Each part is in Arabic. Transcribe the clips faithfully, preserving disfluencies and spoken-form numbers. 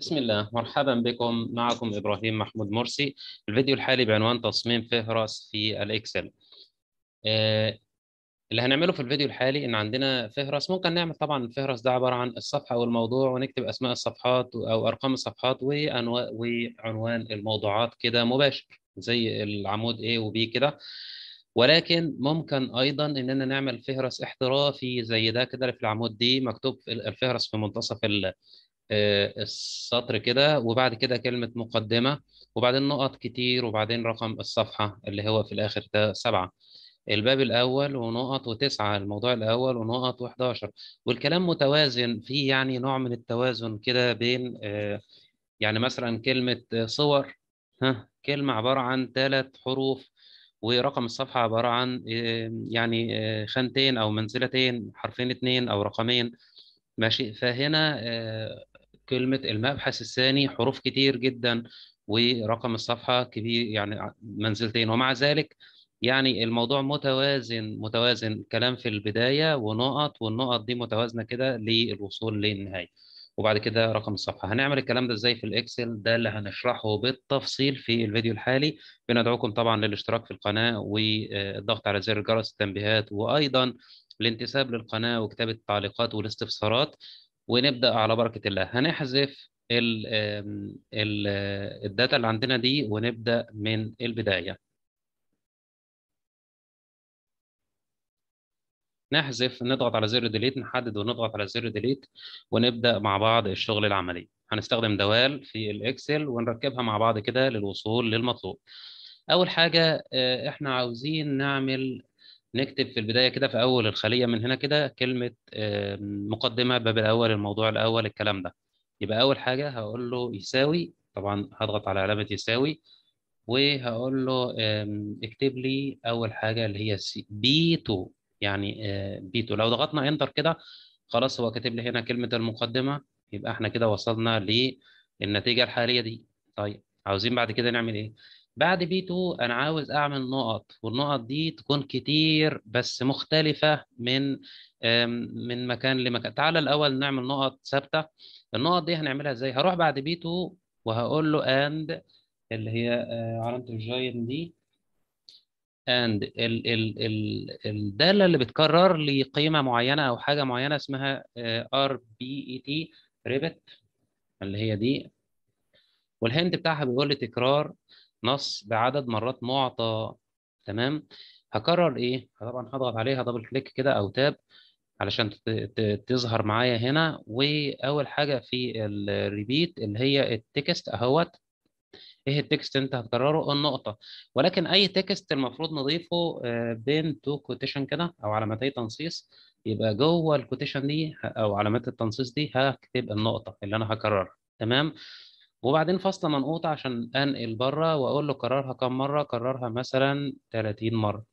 بسم الله، مرحبا بكم. معكم إبراهيم محمود مرسي. الفيديو الحالي بعنوان تصميم فهرس في الإكسل. آه اللي هنعمله في الفيديو الحالي إن عندنا فهرس، ممكن نعمل طبعا الفهرس ده عبارة عن الصفحة أو الموضوع، ونكتب أسماء الصفحات أو أرقام الصفحات وعنوان الموضوعات كده مباشر زي العمود A و B كده. ولكن ممكن أيضا إننا نعمل فهرس احترافي زي ده كده في العمود دي، مكتوب الفهرس في منتصف ال السطر كده، وبعد كده كلمة مقدمة، وبعدين نقط كتير، وبعدين رقم الصفحة اللي هو في الآخر ده سبعة. الباب الأول ونقط وتسعة، الموضوع الأول ونقط وحداشر، والكلام متوازن فيه، يعني نوع من التوازن كده بين يعني مثلا كلمة صور، ها كلمة عبارة عن ثلاث حروف، ورقم الصفحة عبارة عن يعني خانتين أو منزلتين، حرفين اتنين أو رقمين، ماشي. فهنا كلمة المبحث الثاني حروف كتير جدا، ورقم الصفحة كبير يعني منزلتين، ومع ذلك يعني الموضوع متوازن متوازن كلام في البداية ونقط، والنقط دي متوازنة كده للوصول للنهاية، وبعد كده رقم الصفحة. هنعمل الكلام ده ازاي في الإكسل؟ ده اللي هنشرحه بالتفصيل في الفيديو الحالي. بندعوكم طبعا للاشتراك في القناة والضغط على زر جرس التنبيهات، وأيضا الانتساب للقناة وكتابة التعليقات والاستفسارات. ونبدأ على بركة الله. هنحذف ال ال الداتا اللي عندنا دي ونبدأ من البداية. نحذف، نضغط على زر ديليت، نحدد ونضغط على زر ديليت، ونبدأ مع بعض الشغل العملي. هنستخدم دوال في الإكسل ونركبها مع بعض كده للوصول للمطلوب. أول حاجة إحنا عاوزين نعمل نكتب في البداية كده في أول الخلية من هنا كده كلمة مقدمة، باب الأول، الموضوع الأول، الكلام ده. يبقى أول حاجة هقول له يساوي، طبعا هضغط على علامة يساوي، وهقول له اكتب لي أول حاجة اللي هي بي اتنين، يعني بي اتنين. لو ضغطنا انتر كده خلاص هو كاتب لي هنا كلمة المقدمة، يبقى احنا كده وصلنا للنتيجة الحالية دي. طيب عاوزين بعد كده نعمل إيه؟ بعد بي اتنين أنا عاوز أعمل نقط، والنقط دي تكون كتير بس مختلفة من من مكان لمكان. تعالى الأول نعمل نقط ثابتة. النقط دي هنعملها إزاي؟ هروح بعد بي اتنين وهقول له أند، اللي هي علامة الجاين دي، أند ال ال ال الدالة اللي بتكرر لقيمة معينة أو حاجة معينة اسمها ار بي اي تي، ريبت، اللي هي دي. والهند بتاعها بيقول لي تكرار نص بعدد مرات معطى. تمام، هكرر ايه؟ طبعا هضغط عليها دبل كليك كده او تاب علشان تظهر معايا هنا. واول حاجه في الريبيت اللي هي التكست اهوت. ايه التكست انت هتكرره؟ النقطه. ولكن اي تكست المفروض نضيفه بين تو كوتيشن كده او علامتي تنصيص، يبقى جوه الكوتيشن دي او علامات التنصيص دي هكتب النقطه اللي انا هكررها. تمام، وبعدين فاصلة منقوطة عشان أنقل بره، وأقول له كررها كم مرة؟ كررها مثلا ثلاثين مرة.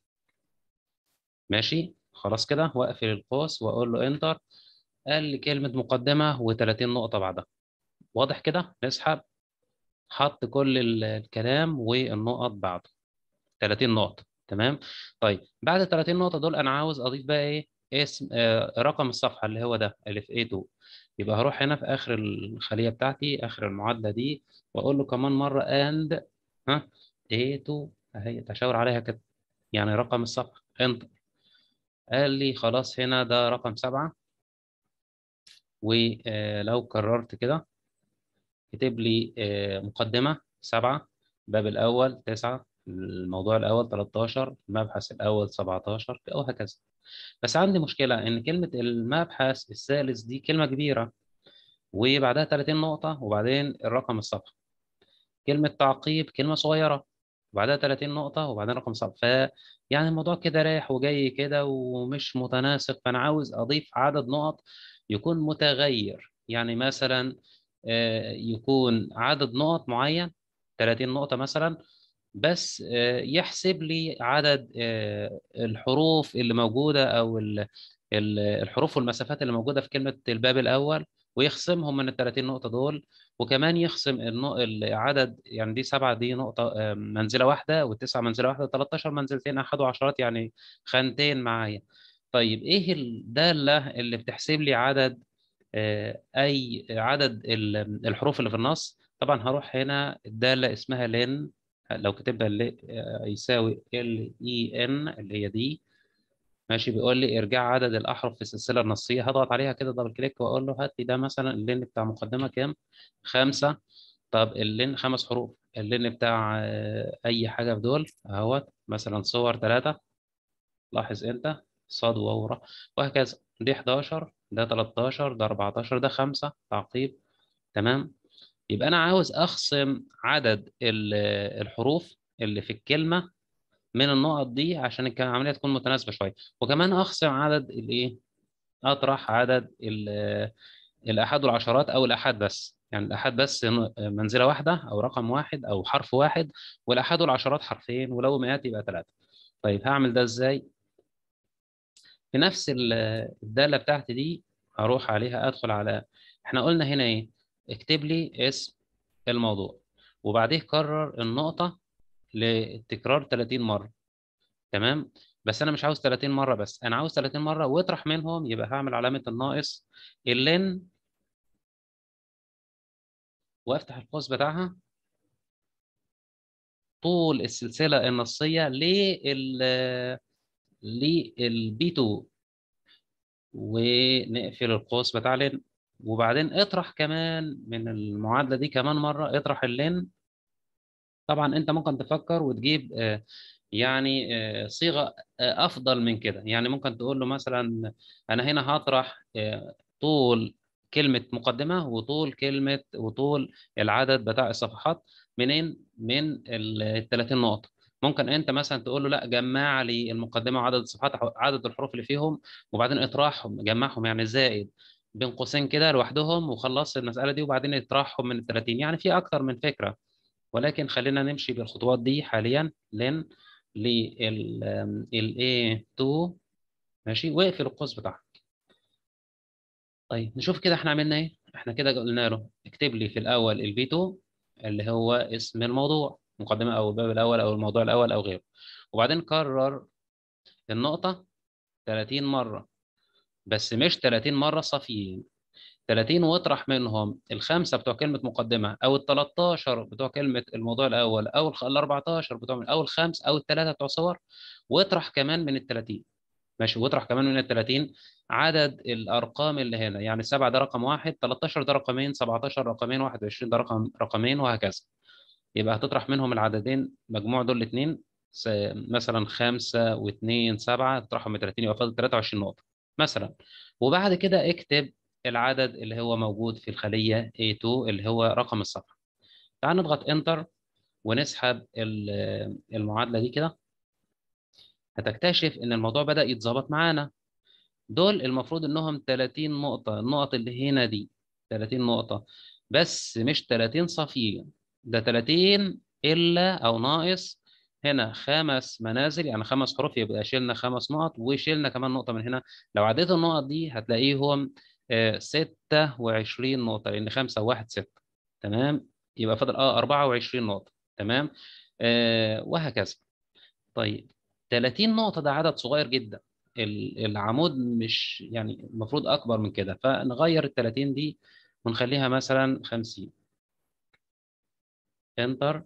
ماشي، خلاص كده، وأقفل القوس وأقول له إنتر. قال لي كلمة مقدمة وثلاثين نقطة بعدها. واضح كده؟ نسحب، حط كل الكلام والنقط بعده، ثلاثين نقطة. تمام؟ طيب بعد ثلاثين نقطة دول أنا عاوز أضيف بقى إيه؟ اسم آه رقم الصفحة اللي هو ده اللي في ايه اتنين. يبقى هروح هنا في اخر الخليه بتاعتي، اخر المعادله دي، واقول له كمان مره اند، ها ايه اتنين اهي، تشاور عليها كده، يعني رقم الصفحه، انتر. قال لي خلاص هنا ده رقم سبعة. ولو كررت كده كتب لي مقدمه سبعة، باب الاول تسعة، الموضوع الاول تلتاشر، المبحث الاول سبعتاشر، او هكذا. بس عندي مشكله ان كلمه المبحث الثالث دي كلمه كبيره، وبعدها ثلاثين نقطه، وبعدين الرقم الصفحه. كلمه تعقيب كلمه صغيره، وبعدها ثلاثين نقطه، وبعدين رقم صفحه. ف يعني الموضوع كده رايح وجاي كده ومش متناسق. فانا عاوز اضيف عدد نقط يكون متغير، يعني مثلا يكون عدد نقط معين ثلاثين نقطه مثلا، بس يحسب لي عدد الحروف اللي موجودة أو الحروف والمسافات اللي موجودة في كلمة الباب الأول، ويخصمهم من ال ثلاثين نقطة دول، وكمان يخصم العدد، يعني دي سبعة دي نقطة منزلة واحدة، والتسعة منزلة واحدة، تلتاشر منزلتين، أحدوا عشرات، يعني خانتين معايا. طيب إيه الدالة اللي بتحسب لي عدد اي عدد الحروف اللي في النص. طبعا هروح هنا الداله اسمها لين، لو كتبها اللي يساوي ال اي ان اللي هي دي، ماشي. بيقول لي ارجع عدد الاحرف في السلسله النصيه، هضغط عليها كده دبل كليك واقول له هات لي ده مثلا اللين بتاع مقدمه كام؟ خمسه. طب اللين خمس حروف، اللين بتاع اي حاجه في دول اهوت مثلا صور ثلاثه، لاحظ انت صاد وورا وهكذا، دي احداشر، ده تلتاشر، ده اربعتاشر، ده خمسه تعقيب، تمام. يبقى انا عاوز اخصم عدد الحروف اللي في الكلمه من النقط دي عشان العمليه تكون متناسبه شويه، وكمان اخصم عدد الايه، اطرح عدد الاحاد والعشرات او الاحاد بس، يعني الاحاد بس منزله واحده او رقم واحد او حرف واحد، والاحاد والعشرات حرفين، ولو مئات يبقى ثلاثه. طيب هعمل ده ازاي؟ في نفس الداله بتاعتي دي هروح عليها، ادخل على، احنا قلنا هنا ايه؟ اكتب لي اسم الموضوع وبعديه كرر النقطه لتكرار ثلاثين مره، تمام. بس انا مش عاوز ثلاثين مره بس، انا عاوز ثلاثين مره واطرح منهم، يبقى هعمل علامه الناقص اللين وافتح القوس بتاعها طول السلسله النصيه لل للبي اتنين، ونقفل القوس بتاع لين، وبعدين اطرح كمان من المعادله دي كمان مره، اطرح اللين. طبعا انت ممكن تفكر وتجيب يعني صيغه افضل من كده، يعني ممكن تقول له مثلا انا هنا هطرح طول كلمه مقدمه وطول كلمه وطول العدد بتاع الصفحات، منين؟ من ال ثلاثين نقطه. ممكن انت مثلا تقول له لا جمع لي المقدمه وعدد الصفحات عدد الحروف اللي فيهم وبعدين اطرحهم، جمعهم يعني زائد بين قوسين كده لوحدهم وخلص المساله دي، وبعدين اطرحهم من ال ثلاثين. يعني في اكتر من فكره، ولكن خلينا نمشي بالخطوات دي حاليا. لين لل إيه اتنين، ماشي، واقفل القوس بتاعك. طيب نشوف كده احنا عملنا ايه. احنا كده قلنا له اكتب لي في الاول البي اتنين اللي هو اسم الموضوع، مقدمه او الباب الاول او الموضوع الاول او غيره، وبعدين كرر النقطه ثلاثين مره، بس مش ثلاثين مره صافيين، ثلاثين، واطرح منهم الخمسه بتوع كلمه مقدمه او ال تلتاشر بتوع كلمه الموضوع الاول او ال اربعتاشر بتوع او الخمس او الثلاثه بتوع صور، واطرح كمان من ال ثلاثين، ماشي، واطرح كمان من ال ثلاثين عدد الارقام اللي هنا، يعني سبعة ده رقم واحد، تلتاشر ده رقمين، سبعتاشر رقمين، واحد وعشرين ده رقم رقمين، وهكذا. يبقى هتطرح منهم العددين مجموع دول الاثنين مثلا خمسة واثنين سبعة، تطرحهم من ثلاثين يبقى فاضل ثلاثة وعشرين نقطه مثلا. وبعد كده اكتب العدد اللي هو موجود في الخلية إيه اتنين اللي هو رقم الصفحة. تعال نضغط انتر ونسحب المعادلة دي كده، هتكتشف ان الموضوع بدأ يتظبط معانا. دول المفروض انهم ثلاثين نقطة، النقط اللي هنا دي ثلاثين نقطة بس مش ثلاثين صافيين، ده ثلاثين الا او ناقص هنا خمس منازل، يعني خمس حروف، يبقى شيلنا خمس نقط وشيلنا كمان نقطة من هنا. لو عديت النقط دي هتلاقيهم ستة وعشرين نقطة، لأن خمسة وواحد ستة، تمام. يبقى فاضل اه اربعة وعشرين نقطة، تمام، آه وهكذا. طيب ثلاثين نقطة ده عدد صغير جدا، العمود مش يعني المفروض أكبر من كده، فنغير ال ثلاثين دي ونخليها مثلا خمسين. انتر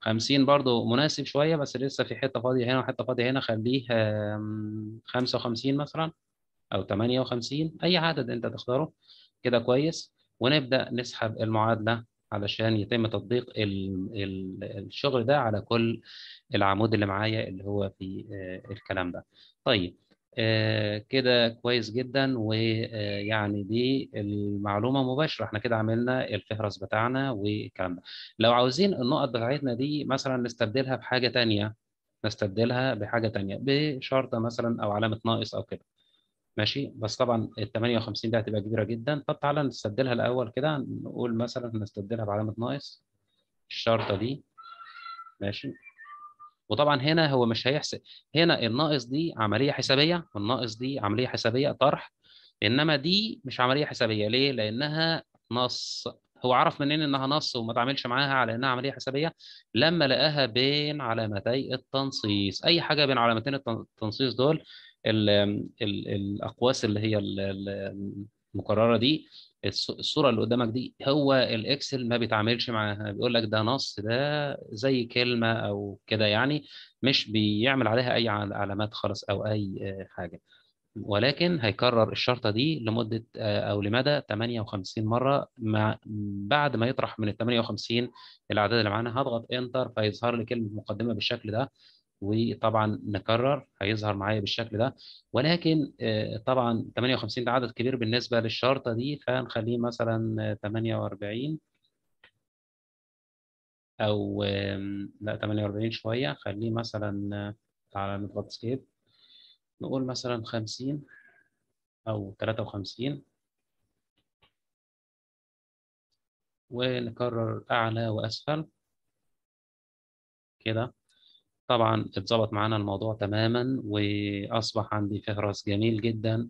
خمسين برضو مناسب شوية، بس لسه في حتة فاضية هنا وحتة فاضية هنا، خليه خمسة وخمسين مثلا أو ثمانية وخمسين، أي عدد أنت تختاره كده كويس. ونبدأ نسحب المعادلة علشان يتم تطبيق الشغل ده على كل العمود اللي معايا اللي هو في الكلام ده. طيب كده كويس جدا، ويعني دي المعلومة مباشرة، احنا كده عملنا الفهرس بتاعنا والكلام ده. لو عاوزين النقط بتاعتنا دي مثلا نستبدلها بحاجة تانية، نستبدلها بحاجة تانية بشرطة مثلا أو علامة ناقص أو كده، ماشي، بس طبعا ال ثمانية وخمسين دي هتبقى كبيره جدا. طب تعالى نستبدلها الاول كده، نقول مثلا نستبدلها بعلامه ناقص الشرطه دي، ماشي. وطبعا هنا هو مش هيحسب، هنا الناقص دي عمليه حسابيه والناقص دي عمليه حسابيه طرح، انما دي مش عمليه حسابيه. ليه؟ لانها نص، هو عرف منين انها نص وما تعملش معاها على انها عمليه حسابيه؟ لما لقاها بين علامتي التنصيص، اي حاجه بين علامتين التنصيص دول، ال ال الاقواس اللي هي المكرره دي، الصوره اللي قدامك دي، هو الاكسل ما بيتعاملش معاها، بيقول لك ده نص، ده زي كلمه او كده يعني، مش بيعمل عليها اي علامات خالص او اي حاجه. ولكن هيكرر الشرطه دي لمده او لمدى ثمانية وخمسين مره. مع بعد ما يطرح من ال ثمانية وخمسين الاعداد اللي معانا هضغط انتر فيظهر لي كلمه مقدمه بالشكل ده، وطبعا نكرر هيظهر معايا بالشكل ده. ولكن طبعا ثمانية وخمسين ده عدد كبير بالنسبه للشرطه دي، فنخليه مثلا ثمانية وأربعين او لا ثمانية وأربعين شويه، خليه مثلا تعالى نضغط سكيب، نقول مثلا خمسين أو ثلاثة وخمسين، ونكرر أعلى وأسفل كده. طبعا اتظبط معانا الموضوع تماما، وأصبح عندي فهرس جميل جدا.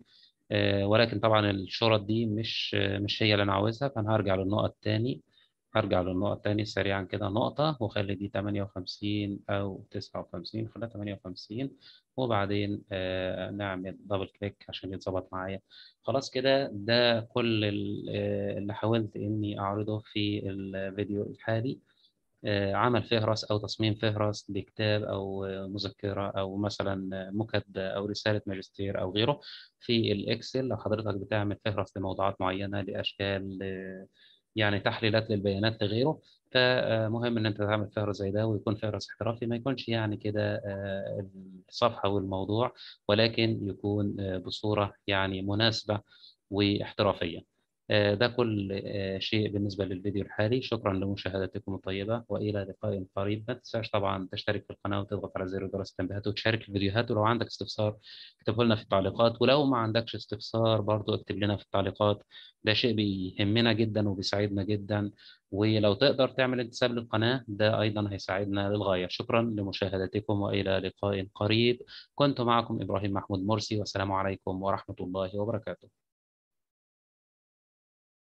ولكن طبعا الشرط دي مش مش هي اللي أنا عاوزها، فأنا هرجع للنقط تاني، هرجع للنقط تاني سريعا كده نقطة، وخلي دي ثمانية وخمسين أو تسعة وخمسين، خليها ثمانية وخمسين، وبعدين آه نعمل دبل كليك عشان يتظبط معايا. خلاص كده، ده كل اللي حاولت إني أعرضه في الفيديو الحالي. آه عمل فهرس أو تصميم فهرس لكتاب أو مذكرة أو مثلا مكد أو رسالة ماجستير أو غيره في الإكسل. لو حضرتك بتعمل فهرس لموضوعات معينة، لأشكال، آه يعني تحليلات للبيانات لغيره، فمهم ان انت تعمل فهرس زي ده، ويكون فهرس احترافي، ما يكونش يعني كده الصفحه والموضوع، ولكن يكون بصوره يعني مناسبه واحترافيه. ده كل شيء بالنسبه للفيديو الحالي. شكرا لمشاهدتكم الطيبه، والى لقاء قريب. ما تنساش طبعا تشترك في القناه وتضغط على زر جرس التنبيهات وتشارك الفيديوهات. ولو عندك استفسار اكتبه لنا في التعليقات، ولو ما عندكش استفسار برضو اكتب لنا في التعليقات، ده شيء بيهمنا جدا وبيساعدنا جدا. ولو تقدر تعمل انتساب للقناه ده ايضا هيساعدنا للغايه. شكرا لمشاهدتكم، والى لقاء قريب. كنت معكم ابراهيم محمود مرسي، والسلام عليكم ورحمه الله وبركاته.